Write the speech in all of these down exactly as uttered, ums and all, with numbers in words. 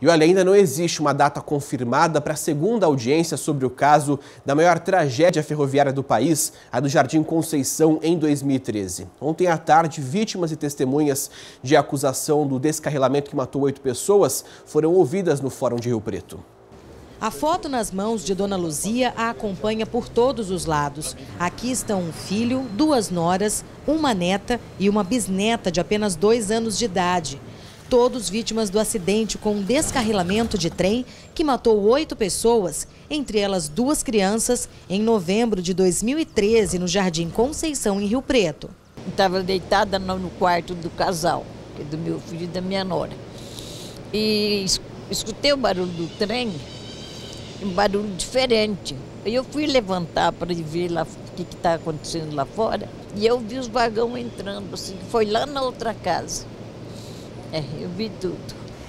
E olha, ainda não existe uma data confirmada para a segunda audiência sobre o caso da maior tragédia ferroviária do país, a do Jardim Conceição, em dois mil e treze. Ontem à tarde, vítimas e testemunhas de acusação do descarrilamento que matou oito pessoas foram ouvidas no Fórum de Rio Preto. A foto nas mãos de Dona Luzia a acompanha por todos os lados. Aqui estão um filho, duas noras, uma neta e uma bisneta de apenas dois anos de idade. Todos vítimas do acidente com um descarrilamento de trem que matou oito pessoas, entre elas duas crianças, em novembro de dois mil e treze, no Jardim Conceição, em Rio Preto. Estava deitada no quarto do casal, do meu filho e da minha nora. E escutei o barulho do trem, um barulho diferente. Eu fui levantar para ver lá, o que está acontecendo lá fora, e eu vi os vagões entrando, assim, foi lá na outra casa. É, eu vi tudo.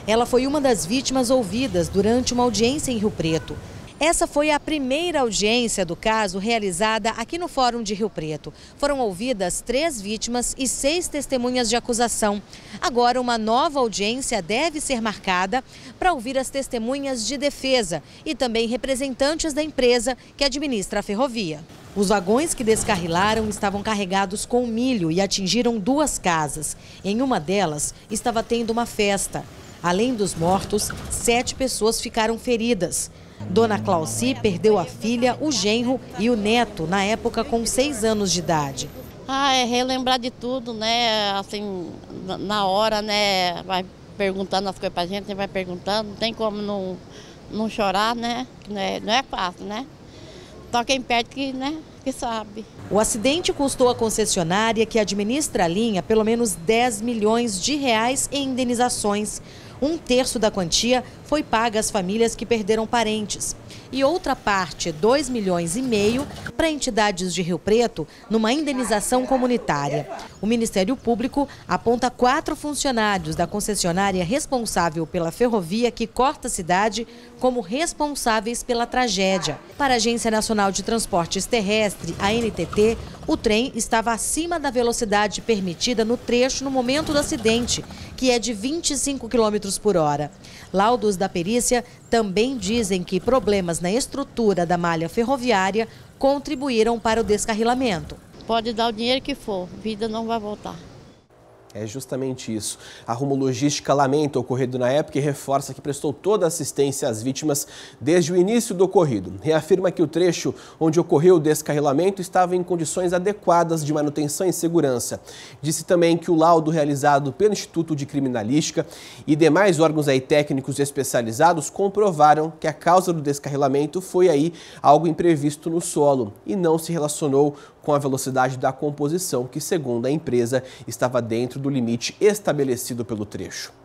Ela foi uma das vítimas ouvidas durante uma audiência em Rio Preto. Essa foi a primeira audiência do caso realizada aqui no Fórum de Rio Preto. Foram ouvidas três vítimas e seis testemunhas de acusação. Agora, uma nova audiência deve ser marcada para ouvir as testemunhas de defesa e também representantes da empresa que administra a ferrovia. Os vagões que descarrilaram estavam carregados com milho e atingiram duas casas. Em uma delas, estava tendo uma festa. Além dos mortos, sete pessoas ficaram feridas. Dona Clauci perdeu a filha, o genro e o neto, na época com seis anos de idade. Ah, é relembrar de tudo, né? Assim, na hora, né? Vai perguntando as coisas pra gente, vai perguntando. Não tem como não, não chorar, né? Não é, não é fácil, né? Só quem perde que, né, que sabe. O acidente custou à concessionária que administra a linha pelo menos dez milhões de reais em indenizações. Um terço da quantia foi paga às famílias que perderam parentes. E outra parte, dois milhões e meio, para entidades de Rio Preto, numa indenização comunitária. O Ministério Público aponta quatro funcionários da concessionária responsável pela ferrovia que corta a cidade como responsáveis pela tragédia. Para a Agência Nacional de Transportes Terrestres, a A N T T, o trem estava acima da velocidade permitida no trecho no momento do acidente, que é de vinte e cinco quilômetros por hora. Laudos da perícia também dizem que problemas na estrutura da malha ferroviária contribuíram para o descarrilamento. Pode dar o dinheiro que for, vida não vai voltar. É justamente isso. A Rumo Logística lamenta o ocorrido na época e reforça que prestou toda a assistência às vítimas desde o início do ocorrido. Reafirma que o trecho onde ocorreu o descarrilamento estava em condições adequadas de manutenção e segurança. Disse também que o laudo realizado pelo Instituto de Criminalística e demais órgãos aí técnicos especializados comprovaram que a causa do descarrilamento foi aí algo imprevisto no solo e não se relacionou com a velocidade da composição que, segundo a empresa, estava dentro do limite estabelecido pelo trecho.